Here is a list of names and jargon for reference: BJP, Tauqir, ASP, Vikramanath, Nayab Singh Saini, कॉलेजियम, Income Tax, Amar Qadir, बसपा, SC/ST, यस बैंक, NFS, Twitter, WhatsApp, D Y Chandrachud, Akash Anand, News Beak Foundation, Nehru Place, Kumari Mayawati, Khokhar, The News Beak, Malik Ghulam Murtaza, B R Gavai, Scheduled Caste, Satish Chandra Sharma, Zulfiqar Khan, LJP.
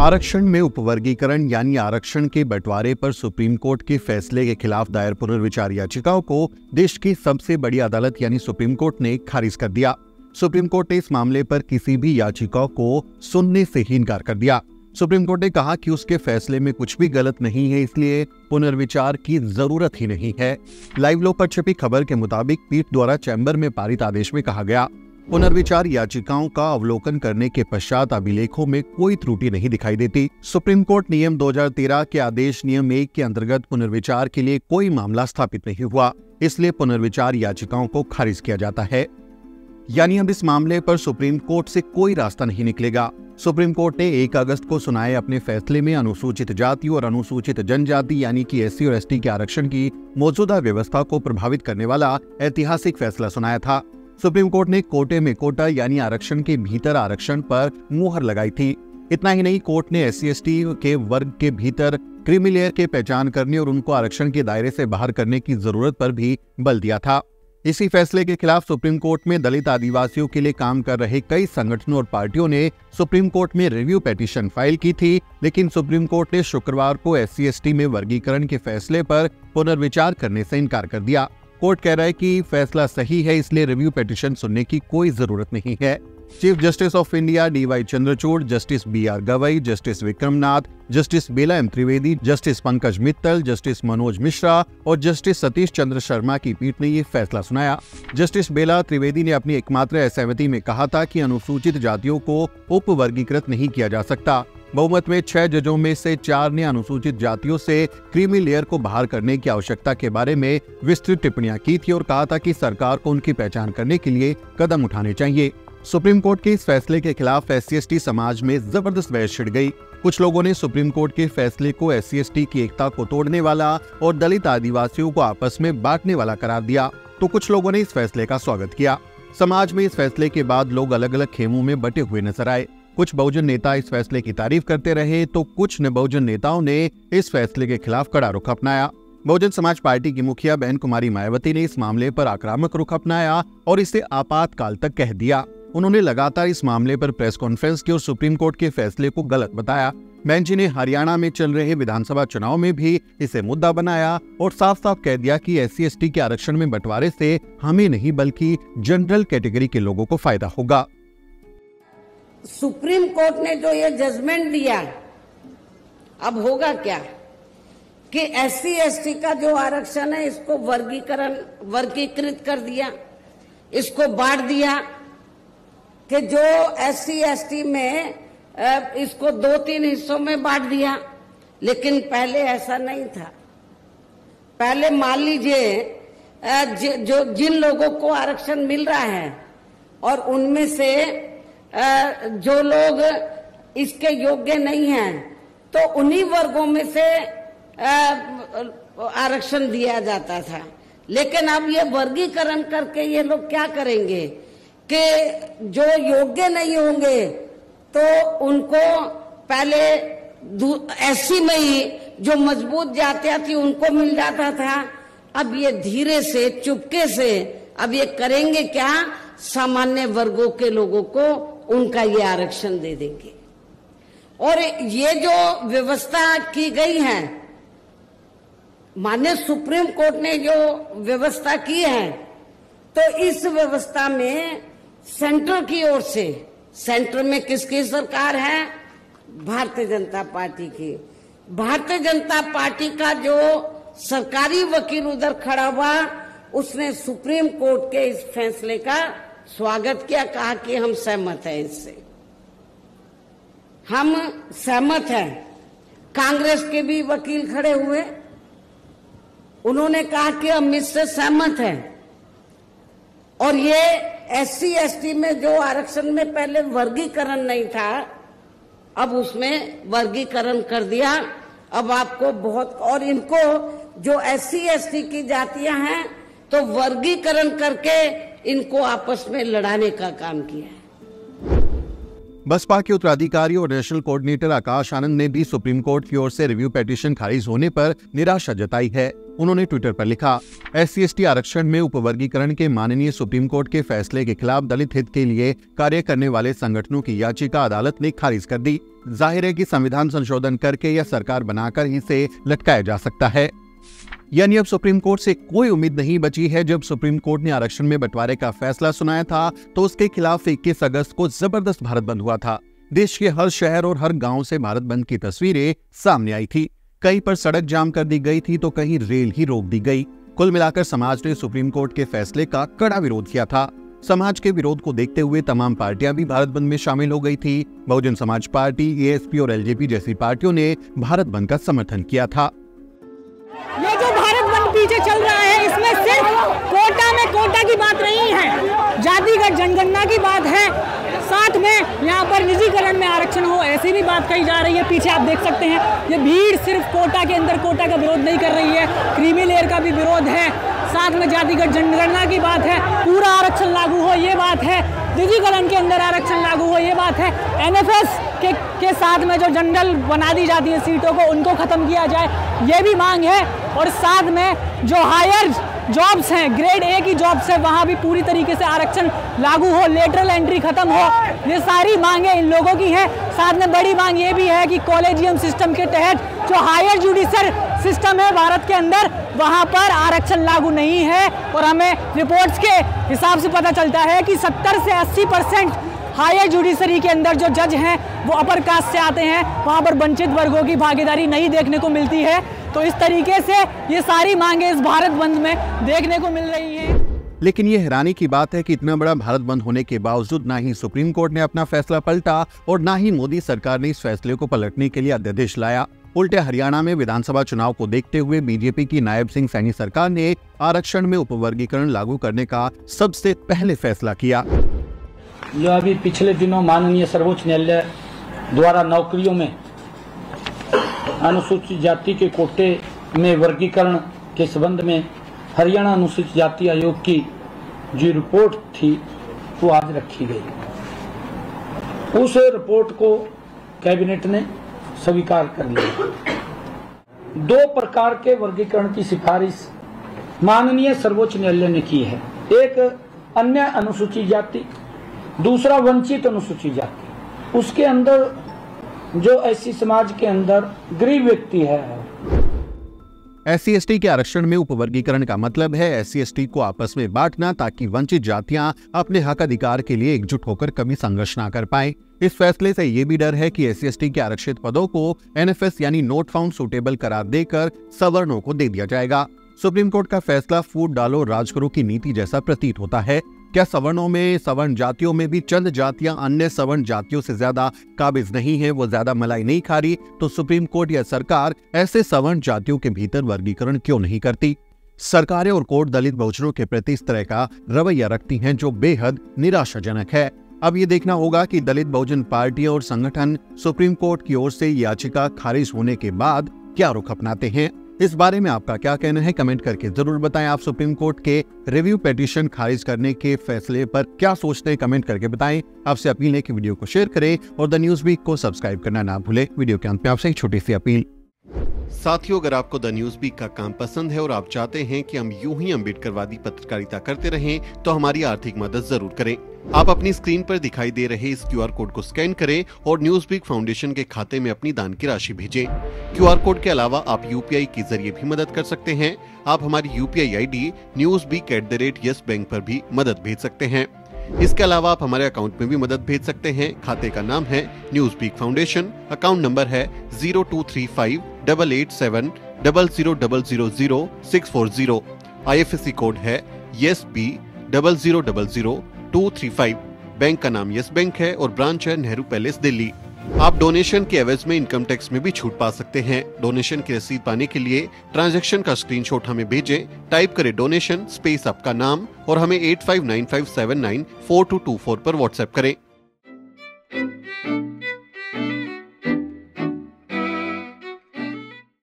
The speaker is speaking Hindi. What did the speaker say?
आरक्षण में उपवर्गीकरण यानी आरक्षण के बंटवारे पर सुप्रीम कोर्ट के फैसले के खिलाफ दायर पुनर्विचार याचिकाओं को देश की सबसे बड़ी अदालत यानी सुप्रीम कोर्ट ने खारिज कर दिया। सुप्रीम कोर्ट ने इस मामले पर किसी भी याचिकाओं को सुनने से ही इनकार कर दिया। सुप्रीम कोर्ट ने कहा कि उसके फैसले में कुछ भी गलत नहीं है, इसलिए पुनर्विचार की जरूरत ही नहीं है। लाइव लो पर छपी खबर के मुताबिक पीठ द्वारा चैम्बर में पारित आदेश में कहा गया, पुनर्विचार याचिकाओं का अवलोकन करने के पश्चात अभिलेखों में कोई त्रुटि नहीं दिखाई देती। सुप्रीम कोर्ट नियम 2013 के आदेश नियम 1 के अंतर्गत पुनर्विचार के लिए कोई मामला स्थापित नहीं हुआ, इसलिए पुनर्विचार याचिकाओं को खारिज किया जाता है। यानी अब इस मामले पर सुप्रीम कोर्ट से कोई रास्ता नहीं निकलेगा। सुप्रीम कोर्ट ने 1 अगस्त को सुनाए अपने फैसले में अनुसूचित जाति और अनुसूचित जनजाति यानी कि एससी और एसटी के आरक्षण की मौजूदा व्यवस्था को प्रभावित करने वाला ऐतिहासिक फैसला सुनाया था। सुप्रीम कोर्ट ने कोटे में कोटा यानी आरक्षण के भीतर आरक्षण पर मुहर लगाई थी। इतना ही नहीं, कोर्ट ने एससी/एसटी के वर्ग के भीतर क्रीमीलेयर के पहचान करने और उनको आरक्षण के दायरे से बाहर करने की जरूरत पर भी बल दिया था। इसी फैसले के खिलाफ सुप्रीम कोर्ट में दलित आदिवासियों के लिए काम कर रहे कई संगठनों और पार्टियों ने सुप्रीम कोर्ट में रिव्यू पिटीशन फाइल की थी, लेकिन सुप्रीम कोर्ट ने शुक्रवार को एससी/एसटी में वर्गीकरण के फैसले पर पुनर्विचार करने से इनकार कर दिया। कोर्ट कह रहा है कि फैसला सही है, इसलिए रिव्यू पिटीशन सुनने की कोई जरूरत नहीं है। Chief justice of India DY Chandrachud, justice BR Gavai, justice Vikram Nath, justice Bela M Trivedi, justice Pankaj Mittal, justice Manoj Mishra और जस्टिस सतीश चंद्र शर्मा की पीठ ने ये फैसला सुनाया। जस्टिस बेला त्रिवेदी ने अपनी एकमात्र असहमति में कहा था कि अनुसूचित जातियों को उपवर्गीकृत नहीं किया जा सकता। बहुमत में 6 जजों में से 4 ने अनुसूचित जातियों से क्रीमी लेयर को बाहर करने की आवश्यकता के बारे में विस्तृत टिप्पणियां की थी और कहा था कि सरकार को उनकी पहचान करने के लिए कदम उठाने चाहिए। सुप्रीम कोर्ट के इस फैसले के खिलाफ एससी/एसटी समाज में जबरदस्त बहस छिड़ गई। कुछ लोगों ने सुप्रीम कोर्ट के फैसले को एससी/एसटी की एकता को तोड़ने वाला और दलित आदिवासियों को आपस में बांटने वाला करार दिया, तो कुछ लोगों ने इस फैसले का स्वागत किया। समाज में इस फैसले के बाद लोग अलग अलग खेमों में बटे हुए नजर आए। कुछ बहुजन नेता इस फैसले की तारीफ करते रहे तो कुछ बहुजन नेताओं ने इस फैसले के खिलाफ कड़ा रुख अपनाया। बहुजन समाज पार्टी की मुखिया बहन कुमारी मायावती ने इस मामले पर आक्रामक रुख अपनाया और इसे आपातकाल तक कह दिया। उन्होंने लगातार इस मामले पर प्रेस कॉन्फ्रेंस की और सुप्रीम कोर्ट के फैसले को गलत बताया। बहन जी ने हरियाणा में चल रहे विधानसभा चुनाव में भी इसे मुद्दा बनाया और साफ साफ कह दिया कि एससी/एसटी के आरक्षण में बंटवारे से हमें नहीं बल्कि जनरल कैटेगरी के लोगों को फायदा होगा। सुप्रीम कोर्ट ने जो ये जजमेंट दिया, अब होगा क्या कि एससी/एसटी का जो आरक्षण है इसको वर्गीकृत कर दिया, इसको बांट दिया कि जो एससी/एसटी में इसको 2-3 हिस्सों में बांट दिया। लेकिन पहले ऐसा नहीं था। पहले मान लीजिए जो जिन लोगों को आरक्षण मिल रहा है और उनमें से जो लोग इसके योग्य नहीं हैं, तो उन्हीं वर्गों में से आरक्षण दिया जाता था। लेकिन अब ये वर्गीकरण करके ये लोग क्या करेंगे कि जो योग्य नहीं होंगे तो उनको पहले एससी में ही जो मजबूत जातियां थी उनको मिल जाता था। अब ये धीरे से चुपके से अब ये करेंगे क्या, सामान्य वर्गों के लोगों को उनका ये आरक्षण दे देंगे। और ये जो व्यवस्था की गई है, माननीय सुप्रीम कोर्ट ने जो व्यवस्था की है, तो इस व्यवस्था में सेंटर की ओर से, सेंटर में किसकी सरकार है, भारतीय जनता पार्टी की। भारतीय जनता पार्टी का जो सरकारी वकील उधर खड़ा हुआ, उसने सुप्रीम कोर्ट के इस फैसले का स्वागत किया, कहा कि हम सहमत हैं, इससे हम सहमत हैं। कांग्रेस के भी वकील खड़े हुए, उन्होंने कहा कि हम इससे सहमत हैं। और ये एससी/एसटी में जो आरक्षण में पहले वर्गीकरण नहीं था, अब उसमें वर्गीकरण कर दिया। अब आपको बहुत, और इनको जो एससी/एसटी की जातियां हैं तो वर्गीकरण करके इनको आपस में लड़ाने का काम किया है। बसपा के उत्तराधिकारी और नेशनल कोऑर्डिनेटर आकाश आनंद ने भी सुप्रीम कोर्ट की ओर से रिव्यू पिटीशन खारिज होने पर निराशा जताई है। उन्होंने ट्विटर पर लिखा, SC/ST आरक्षण में उपवर्गीकरण के माननीय सुप्रीम कोर्ट के फैसले के खिलाफ दलित हित के लिए कार्य करने वाले संगठनों की याचिका अदालत ने खारिज कर दी। जाहिर है कि संविधान संशोधन करके या सरकार बनाकर ही इसे लटकाया जा सकता है। यानी अब सुप्रीम कोर्ट से कोई उम्मीद नहीं बची है। जब सुप्रीम कोर्ट ने आरक्षण में बंटवारे का फैसला सुनाया था तो उसके खिलाफ 21 अगस्त को जबरदस्त भारत बंद हुआ था। देश के हर शहर और हर गाँव से भारत बंद की तस्वीरें सामने आई थी। कहीं पर सड़क जाम कर दी गई थी तो कहीं रेल ही रोक दी गई। कुल मिलाकर समाज ने सुप्रीम कोर्ट के फैसले का कड़ा विरोध किया था। समाज के विरोध को देखते हुए तमाम पार्टियां भी भारत बंद में शामिल हो गई थी। बहुजन समाज पार्टी, ASP और LJP जैसी पार्टियों ने भारत बंद का समर्थन किया था। ये जो भारत बंद पीछे चल रहा है, इसमें सिर्फ कोटा में कोटा की बात नहीं है, जातिगत जनगणना की बात है, साथ में यहाँ पर निजीकरण में आरक्षण हो ऐसी भी बात कही जा रही है। पीछे आप देख सकते हैं ये भीड़ सिर्फ कोटा के अंदर कोटा का विरोध नहीं कर रही है, क्रीमी लेयर का भी विरोध है, साथ में जातिगत जनगणना की बात है, पूरा आरक्षण लागू हो ये बात है, निजीकरण के अंदर आरक्षण लागू हो ये बात है, NFS के साथ में जो जनरल बना दी जाती है सीटों को उनको ख़त्म किया जाए ये भी मांग है, और साथ में जो हायर जॉब्स हैं, ग्रेड A की जॉब्स है, वहाँ भी पूरी तरीके से आरक्षण लागू हो, लेटरल एंट्री खत्म हो, ये सारी मांगें इन लोगों की हैं। साथ में बड़ी मांग ये भी है कि कॉलेजियम सिस्टम के तहत जो हायर जुडिशल सिस्टम है भारत के अंदर, वहाँ पर आरक्षण लागू नहीं है। और हमें रिपोर्ट्स के हिसाब से पता चलता है कि 70 से 80% हायर जुडिशरी के अंदर जो जज हैं वो अपर कास्ट से आते हैं, वहाँ पर वंचित वर्गों की भागीदारी नहीं देखने को मिलती है। तो इस तरीके से ये सारी मांगे इस भारत बंद में देखने को मिल रही है। लेकिन ये हैरानी की बात है कि इतना बड़ा भारत बंद होने के बावजूद ना ही सुप्रीम कोर्ट ने अपना फैसला पलटा और ना ही मोदी सरकार ने इस फैसले को पलटने के लिए अध्यादेश लाया। उल्टे हरियाणा में विधानसभा चुनाव को देखते हुए BJP की नायब सिंह सैनी सरकार ने आरक्षण में उपवर्गीकरण लागू करने का सबसे पहले फैसला किया। जो अभी पिछले दिनों माननीय सर्वोच्च न्यायालय द्वारा नौकरियों में अनुसूचित जाति के कोटे में वर्गीकरण के संबंध में हरियाणा अनुसूचित जाति आयोग की जो रिपोर्ट थी वो आज रखी गई। उस रिपोर्ट को कैबिनेट ने स्वीकार कर लिया। 2 प्रकार के वर्गीकरण की सिफारिश माननीय सर्वोच्च न्यायालय ने की है, एक अन्य अनुसूचित जाति, दूसरा वंचित अनुसूचित जाति। उसके अंदर जो ऐसी समाज के अंदर गरीब व्यक्ति है। SC/ST के आरक्षण में उपवर्गीकरण का मतलब है SC/ST को आपस में बांटना ताकि वंचित जातियां अपने हक अधिकार के लिए एकजुट होकर कभी संघर्ष न कर पाए। इस फैसले से ये भी डर है कि SC/ST के आरक्षित पदों को NFS यानी नोट फाउंड सूटेबल करार देकर सवर्णों को दे दिया जाएगा। सुप्रीम कोर्ट का फैसला फूट डालो राज करो की नीति जैसा प्रतीत होता है। क्या सवर्णों में, सवर्ण जातियों में भी चंद जातियां अन्य सवर्ण जातियों से ज्यादा काबिज नहीं है, वो ज्यादा मलाई नहीं खा रही, तो सुप्रीम कोर्ट या सरकार ऐसे सवर्ण जातियों के भीतर वर्गीकरण क्यों नहीं करती? सरकारें और कोर्ट दलित बहुजनों के प्रति इस तरह का रवैया रखती हैं जो बेहद निराशाजनक है। अब ये देखना होगा कि दलित बहुजन पार्टियां और संगठन सुप्रीम कोर्ट की ओर से याचिका खारिज होने के बाद क्या रुख अपनाते हैं। इस बारे में आपका क्या कहना है, कमेंट करके जरूर बताएं। आप सुप्रीम कोर्ट के रिव्यू पिटीशन खारिज करने के फैसले पर क्या सोचते हैं, कमेंट करके बताएं। आपसे अपील है कि वीडियो को शेयर करें और द न्यूज़ बीक को सब्सक्राइब करना ना भूलें। वीडियो के अंत में आपसे एक छोटी सी अपील। साथियों, अगर आपको द न्यूज़ बीक का काम पसंद है और आप चाहते हैं कि हम यूं ही अम्बेडकरवादी पत्रकारिता करते रहें, तो हमारी आर्थिक मदद जरूर करें। आप अपनी स्क्रीन पर दिखाई दे रहे इस QR कोड को स्कैन करें और न्यूज़ बीक फाउंडेशन के खाते में अपनी दान की राशि भेजें। QR कोड के अलावा आप UPI के जरिए भी मदद कर सकते हैं। आप हमारी UPI ID newsbeak@yes bank पर भी मदद भेज सकते हैं। इसके अलावा आप हमारे अकाउंट में भी मदद भेज सकते हैं। खाते का नाम है News Beak foundation, account number है 0235887000640, IFSC कोड है YES B 0000235, बैंक का नाम यस बैंक है और ब्रांच है नेहरू पैलेस दिल्ली। आप डोनेशन के एवज में इनकम टैक्स में भी छूट पा सकते हैं। डोनेशन की रसीद पाने के लिए ट्रांजैक्शन का स्क्रीनशॉट हमें भेजें। टाइप करें डोनेशन स्पेस आपका नाम और हमें 8595794224 पर व्हाट्सएप करें।